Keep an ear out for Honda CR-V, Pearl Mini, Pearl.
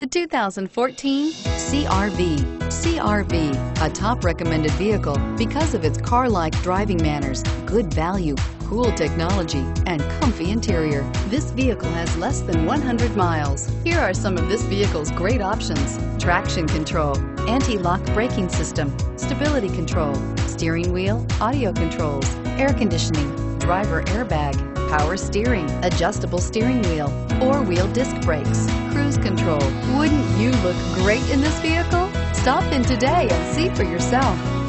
The 2014 CR-V. CR-V, a top recommended vehicle because of its car-like driving manners, good value, cool technology, and comfy interior. This vehicle has less than 100 miles. Here are some of this vehicle's great options: traction control, anti-lock braking system, stability control, steering wheel audio controls, air conditioning, driver airbag, power steering, adjustable steering wheel, four-wheel disc brakes, cruise control. Wouldn't you look great in this vehicle? Stop in today and see for yourself.